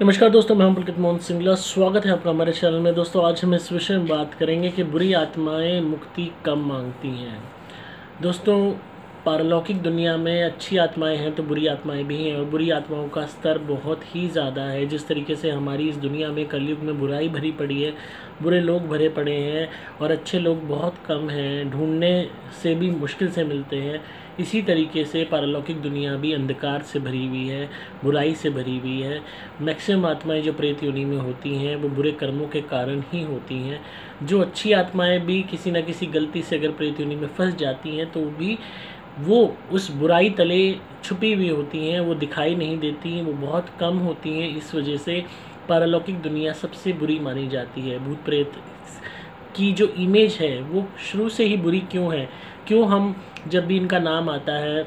नमस्कार दोस्तों, मैं हूं पुलकृत मोहन सिंगला। स्वागत है आपका हमारे चैनल में। दोस्तों, आज हम इस विषय में बात करेंगे कि बुरी आत्माएं मुक्ति कम मांगती हैं। दोस्तों, पारलौकिक दुनिया में अच्छी आत्माएं हैं तो बुरी आत्माएं भी हैं, और बुरी आत्माओं का स्तर बहुत ही ज़्यादा है। जिस तरीके से हमारी इस दुनिया में कलयुग में बुराई भरी पड़ी है, बुरे लोग भरे पड़े हैं और अच्छे लोग बहुत कम हैं, ढूंढने से भी मुश्किल से मिलते हैं, इसी तरीके से पारलौकिक दुनिया भी अंधकार से भरी हुई है, बुराई से भरी हुई है। मैक्सिमम आत्माएं जो प्रेत योनि में होती हैं वो बुरे कर्मों के कारण ही होती हैं। जो अच्छी आत्माएं भी किसी न किसी गलती से अगर प्रेत योनि में फंस जाती हैं तो भी वो उस बुराई तले छुपी हुई होती हैं, वो दिखाई नहीं देती, वो बहुत कम होती हैं। इस वजह से पारलौकिक दुनिया सबसे बुरी मानी जाती है। भूत प्रेत की जो इमेज है वो शुरू से ही बुरी क्यों है? क्यों हम जब भी इनका नाम आता है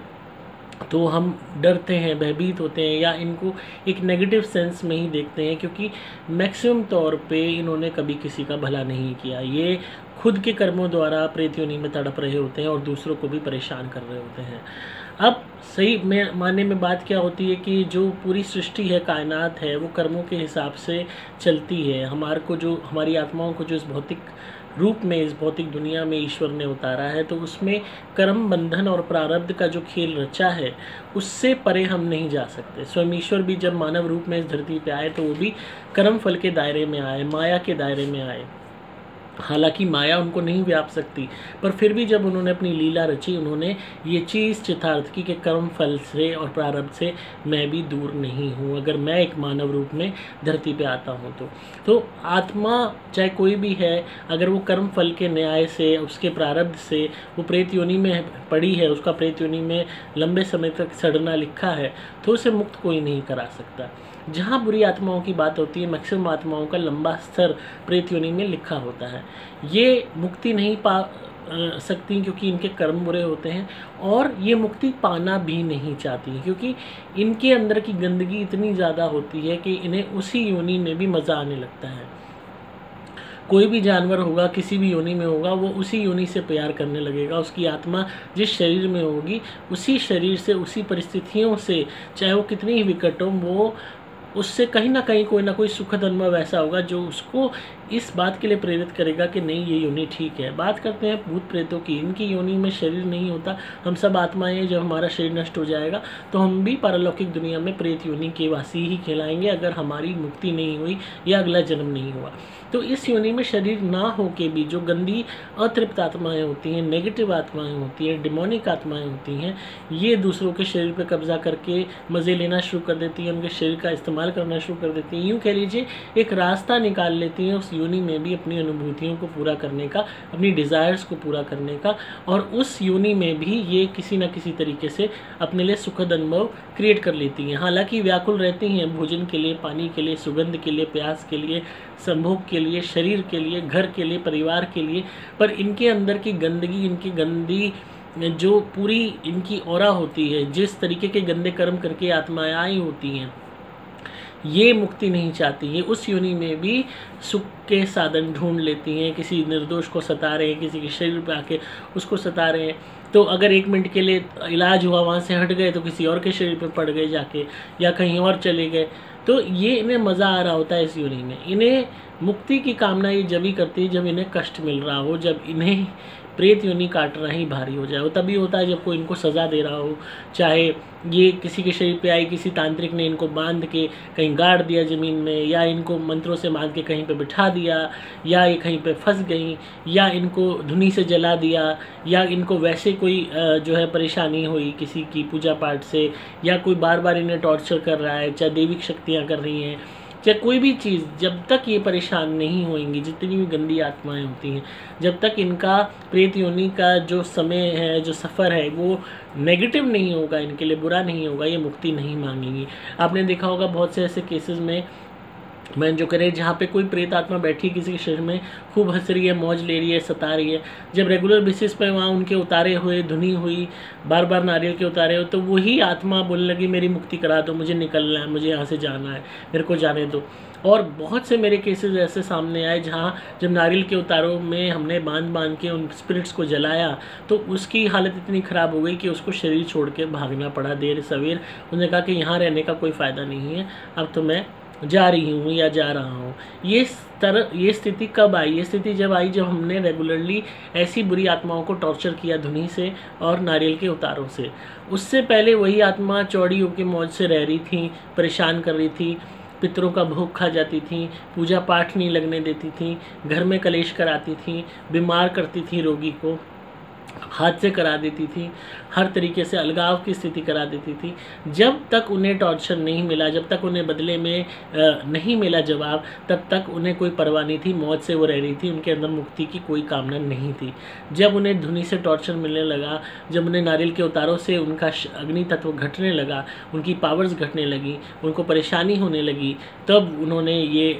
तो हम डरते हैं, भयभीत होते हैं, या इनको एक नेगेटिव सेंस में ही देखते हैं? क्योंकि मैक्सिमम तौर पे इन्होंने कभी किसी का भला नहीं किया। ये खुद के कर्मों द्वारा प्रेत योनि में तड़प रहे होते हैं और दूसरों को भी परेशान कर रहे होते हैं। अब सही में माने में बात क्या होती है कि जो पूरी सृष्टि है, कायनात है, वो कर्मों के हिसाब से चलती है। हमारी आत्माओं को जो इस भौतिक रूप में, इस भौतिक दुनिया में ईश्वर ने उतारा है, तो उसमें कर्म बंधन और प्रारब्ध का जो खेल रचा है उससे परे हम नहीं जा सकते। स्वयं ईश्वर भी जब मानव रूप में इस धरती पे आए तो वो भी कर्म फल के दायरे में आए, माया के दायरे में आए। हालांकि माया उनको नहीं व्याप सकती, पर फिर भी जब उन्होंने अपनी लीला रची, उन्होंने ये चीज़ चितार्थ की कि कर्म फल से और प्रारब्ध से मैं भी दूर नहीं हूँ, अगर मैं एक मानव रूप में धरती पे आता हूँ तो आत्मा चाहे कोई भी है, अगर वो कर्म फल के न्याय से, उसके प्रारब्ध से वो प्रेत योनि में पड़ी है, उसका प्रेत योनि में लंबे समय तक सड़ना लिखा है, तो उसे मुक्त कोई नहीं करा सकता। जहाँ बुरी आत्माओं की बात होती है, मैक्सिमम आत्माओं का लंबा स्तर प्रेत योनि में लिखा होता है। ये मुक्ति नहीं पा सकती क्योंकि इनके कर्म बुरे होते हैं, और ये मुक्ति पाना भी नहीं चाहती क्योंकि इनके अंदर की गंदगी इतनी ज़्यादा होती है कि इन्हें उसी योनि में भी मज़ा आने लगता है। कोई भी जानवर होगा, किसी भी योनि में होगा, वो उसी योनि से प्यार करने लगेगा। उसकी आत्मा जिस शरीर में होगी उसी शरीर से, उसी परिस्थितियों से, चाहे वो कितनी ही विकट हो, वो उससे कहीं ना कहीं कोई ना कोई सुखद अनुभव ऐसा होगा जो उसको इस बात के लिए प्रेरित करेगा कि नहीं, ये योनि ठीक है। बात करते हैं भूत प्रेतों की। इनकी योनि में शरीर नहीं होता। हम सब आत्माएं, जब हमारा शरीर नष्ट हो जाएगा तो हम भी पारलौकिक दुनिया में प्रेत योनि के वासी ही कहलाएंगे, अगर हमारी मुक्ति नहीं हुई या अगला जन्म नहीं हुआ तो। इस योनि में शरीर ना हो के भी जो गंदी अतृप्त आत्माएँ होती हैं, नेगेटिव आत्माएँ होती हैं, डिमोनिक आत्माएँ होती हैं, ये दूसरों के शरीर पर कब्जा करके मज़े लेना शुरू कर देती हैं, उनके शरीर का इस्तेमाल करना शुरू कर देती हैं। यूँ कह लीजिए एक रास्ता निकाल लेती हैं उस योनि में भी अपनी अनुभूतियों को पूरा करने का, अपनी डिज़ायर्स को पूरा करने का, और उस योनि में भी ये किसी न किसी तरीके से अपने लिए सुखद अनुभव क्रिएट कर लेती हैं। हालांकि व्याकुल रहती हैं भोजन के लिए, पानी के लिए, सुगंध के लिए, प्यास के लिए, संभोग के लिए, शरीर के लिए, घर के लिए, परिवार के लिए, पर इनके अंदर की गंदगी, इनकी गंदी जो पूरी इनकी ऑरा होती है, जिस तरीके के गंदे कर्म करके आत्माएँ आई होती हैं, ये मुक्ति नहीं चाहती। ये उस योनि में भी सुख के साधन ढूंढ लेती हैं। किसी निर्दोष को सता रहे हैं, किसी के शरीर पे आके उसको सता रहे हैं, तो अगर एक मिनट के लिए इलाज हुआ, वहाँ से हट गए तो किसी और के शरीर पे पड़ गए जाके, या कहीं और चले गए, तो ये इन्हें मज़ा आ रहा होता है इस योनि में। इन्हें मुक्ति की कामना ये जब ही करती है जब इन्हें कष्ट मिल रहा हो, जब इन्हें प्रेत योनि काटना ही भारी हो जाए। वो तभी होता है जब कोई इनको सज़ा दे रहा हो, चाहे ये किसी के शरीर पे आई, किसी तांत्रिक ने इनको बांध के कहीं गाड़ दिया ज़मीन में, या इनको मंत्रों से बांध के कहीं पे बिठा दिया, या ये कहीं पे फंस गई, या इनको धुनी से जला दिया, या इनको वैसे कोई जो है परेशानी हुई किसी की पूजा पाठ से, या कोई बार बार इन्हें टॉर्चर कर रहा है, चाहे दैविक शक्तियाँ कर रही हैं, चाहे कोई भी चीज़। जब तक ये परेशान नहीं होंगी, जितनी भी गंदी आत्माएं होती हैं, जब तक इनका प्रेत योनि का जो समय है, जो सफ़र है, वो नेगेटिव नहीं होगा, इनके लिए बुरा नहीं होगा, ये मुक्ति नहीं मांगेंगी। आपने देखा होगा बहुत से ऐसे केसेस में मैं जो करें जहाँ पे कोई प्रेत आत्मा बैठी किसी के शरीर में, खूब हंस रही है, मौज ले रही है, सता रही है, जब रेगुलर बेसिस पे वहाँ उनके उतारे हुए, धुनी हुई, बार बार नारियल के उतारे हो, तो वही आत्मा बोलने लगी मेरी मुक्ति करा दो, मुझे निकलना है, मुझे यहाँ से जाना है, मेरे को जाने दो। और बहुत से मेरे केसेस ऐसे सामने आए जहाँ जब नारियल के उतारों में हमने बांध के उन स्पिरिट्स को जलाया तो उसकी हालत इतनी ख़राब हो गई कि उसको शरीर छोड़ के भागना पड़ा देर सवेर। उन्होंने कहा कि यहाँ रहने का कोई फ़ायदा नहीं है, अब तो मैं जा रही हूँ या जा रहा हूँ। ये स्थिति कब आई? ये स्थिति जब आई जब हमने रेगुलरली ऐसी बुरी आत्माओं को टॉर्चर किया धुनी से और नारियल के उतारों से। उससे पहले वही आत्मा चौड़ी होकर मौज से रह रही थी, परेशान कर रही थी, पितरों का भोग खा जाती थी, पूजा पाठ नहीं लगने देती थी, घर में कलेश कराती थी, बीमार करती थी, रोगी को हाथ से करा देती थी, हर तरीके से अलगाव की स्थिति करा देती थी। जब तक उन्हें टॉर्चर नहीं मिला, जब तक उन्हें बदले में नहीं मिला जवाब, तब तक उन्हें कोई परवाह नहीं थी, मौत से वो रह रही थी, उनके अंदर मुक्ति की कोई कामना नहीं थी। जब उन्हें धुनी से टॉर्चर मिलने लगा, जब उन्हें नारियल के उतारों से उनका अग्नि तत्व घटने लगा, उनकी पावर्स घटने लगी, उनको परेशानी होने लगी, तब उन्होंने ये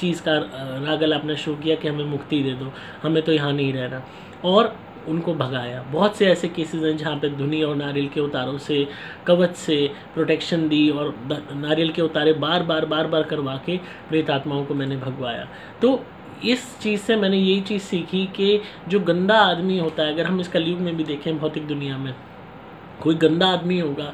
चीज़ का राग अलापना शुरू किया कि हमें मुक्ति दे दो, हमें तो यहाँ नहीं रहना, और उनको भगाया। बहुत से ऐसे केसेस हैं जहाँ पे धुनी और नारियल के उतारों से, कवच से प्रोटेक्शन दी और नारियल के उतारे बार बार करवा के प्रेत आत्माओं को मैंने भगवाया। तो इस चीज़ से मैंने यही चीज़ सीखी कि जो गंदा आदमी होता है, अगर हम इस कलयुग में भी देखें, भौतिक दुनिया में कोई गंदा आदमी होगा,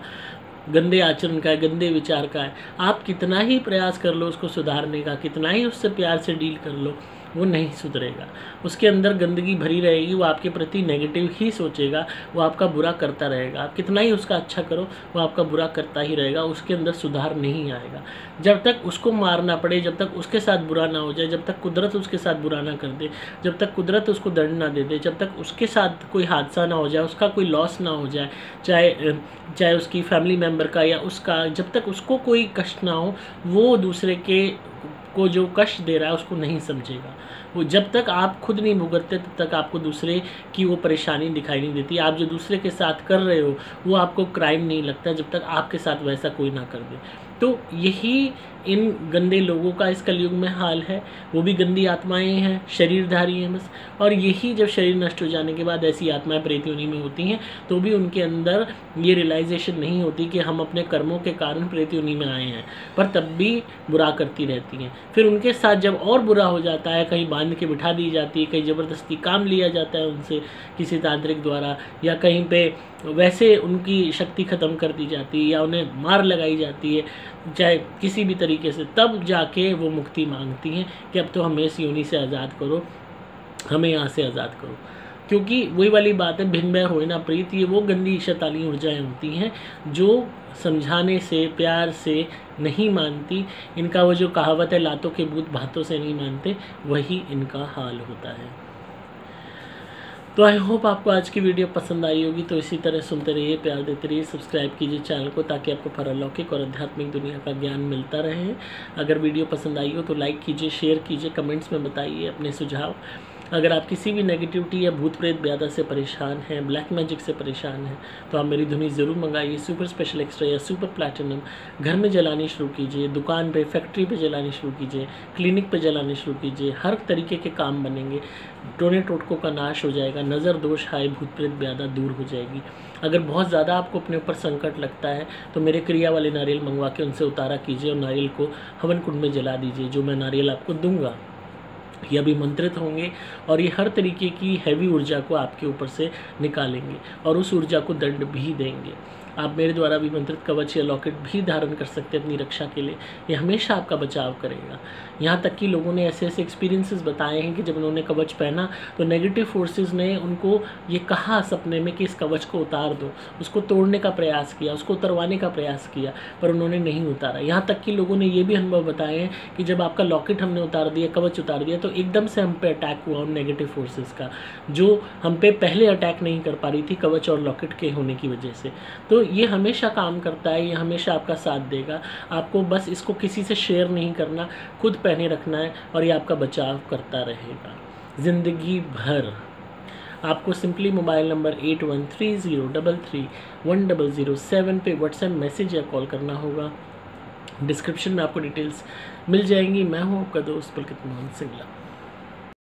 गंदे आचरण का है, गंदे विचार का है, आप कितना ही प्रयास कर लो उसको सुधारने का, कितना ही उससे प्यार से डील कर लो, वो नहीं सुधरेगा। उसके अंदर गंदगी भरी रहेगी, वो आपके प्रति नेगेटिव ही सोचेगा, वो आपका बुरा करता रहेगा। आप कितना ही उसका अच्छा करो, वो आपका बुरा करता ही रहेगा, उसके अंदर सुधार नहीं आएगा। जब तक उसको मारना पड़े, जब तक उसके साथ बुरा ना हो जाए, जब तक कुदरत उसके साथ बुरा ना कर दे, जब तक कुदरत उसको दर्द ना दे दे, जब तक उसके साथ कोई हादसा ना हो जाए, उसका कोई लॉस ना हो जाए, चाहे उसकी फैमिली मेम्बर का या उसका, जब तक उसको कोई कष्ट ना हो, वो दूसरे के को जो कष्ट दे रहा है उसको नहीं समझेगा। वो जब तक आप खुद नहीं भुगतते तब तक आपको दूसरे की वो परेशानी दिखाई नहीं देती। आप जो दूसरे के साथ कर रहे हो वो आपको क्राइम नहीं लगता जब तक आपके साथ वैसा कोई ना कर दे। तो यही इन गंदे लोगों का इस कलयुग में हाल है। वो भी गंदी आत्माएं हैं, शरीरधारी हैं बस। और यही जब शरीर नष्ट हो जाने के बाद ऐसी आत्माएं प्रेत योनि में होती हैं, तो भी उनके अंदर ये रियलाइजेशन नहीं होती कि हम अपने कर्मों के कारण प्रेत योनि में आए हैं, पर तब भी बुरा करती रहती हैं। फिर उनके साथ जब और बुरा हो जाता है, कहीं बांध के बिठा दी जाती है, कहीं ज़बरदस्ती काम लिया जाता है उनसे किसी तांत्रिक द्वारा, या कहीं पर वैसे उनकी शक्ति ख़त्म कर दी जाती है, या उन्हें मार लगाई जाती है, चाहे किसी भी तरीके से, तब जाके वो मुक्ति मांगती हैं कि अब तो हमें इस योनि से आज़ाद करो, हमें यहाँ से आज़ाद करो। क्योंकि वही वाली बात है, भिन्न भय होए ना प्रीत। ये वो गंदी शैतानी ऊर्जाएँ होती हैं जो समझाने से, प्यार से नहीं मानती। इनका वो जो कहावत है, लातों के भूत भातों से नहीं मानते, वही इनका हाल होता है। तो आई होप आपको आज की वीडियो पसंद आई होगी। तो इसी तरह सुनते रहिए, प्यार देते रहिए, सब्सक्राइब कीजिए चैनल को, ताकि आपको पारलौकिक और आध्यात्मिक दुनिया का ज्ञान मिलता रहे। अगर वीडियो पसंद आई हो तो लाइक कीजिए, शेयर कीजिए, कमेंट्स में बताइए अपने सुझाव। अगर आप किसी भी नेगेटिविटी या भूत प्रेत ब्यादा से परेशान हैं, ब्लैक मैजिक से परेशान हैं, तो आप मेरी धुनी ज़रूर मंगाइए। सुपर स्पेशल एक्स्ट्रा या सुपर प्लैटिनम घर में जलानी शुरू कीजिए, दुकान पे, फैक्ट्री पे जलानी शुरू कीजिए, क्लिनिक पे जलानी शुरू कीजिए। हर तरीके के काम बनेंगे, टोने टोटकों का नाश हो जाएगा, नज़र दोष हाय भूत प्रेत ब्यादा दूर हो जाएगी। अगर बहुत ज़्यादा आपको अपने ऊपर संकट लगता है तो मेरे क्रिया वाले नारियल मंगवा के उनसे उतारा कीजिए और नारियल को हवन कुंड में जला दीजिए। जो मैं नारियल आपको दूंगा ये अभी मंत्रित होंगे और ये हर तरीके की हैवी ऊर्जा को आपके ऊपर से निकालेंगे और उस ऊर्जा को दंड भी देंगे। आप मेरे द्वारा भी मंत्रित कवच या लॉकेट भी धारण कर सकते हैं अपनी रक्षा के लिए, ये हमेशा आपका बचाव करेगा। यहाँ तक कि लोगों ने ऐसे ऐसे एक्सपीरियंसेस बताए हैं कि जब उन्होंने कवच पहना तो नेगेटिव फोर्सेस ने उनको ये कहा सपने में कि इस कवच को उतार दो, उसको तोड़ने का प्रयास किया, उसको उतरवाने का प्रयास किया, पर उन्होंने नहीं उतारा। यहाँ तक कि लोगों ने ये भी अनुभव बताए हैं कि जब आपका लॉकेट हमने उतार दिया, कवच उतार दिया, तो एकदम से हम पे अटैक हुआ उन नेगेटिव फोर्सेस का, जो हम पे पहले अटैक नहीं कर पा रही थी कवच और लॉकेट के होने की वजह से। तो ये हमेशा काम करता है, ये हमेशा आपका साथ देगा। आपको बस इसको किसी से शेयर नहीं करना, खुद पहने रखना है और ये आपका बचाव करता रहेगा ज़िंदगी भर। आपको सिंपली मोबाइल नंबर 8130331007 पे व्हाट्सएप मैसेज या कॉल करना होगा। डिस्क्रिप्शन में आपको डिटेल्स मिल जाएंगी। मैं हूँ आपका दोस्त पुलकृत मोहन सिंगला।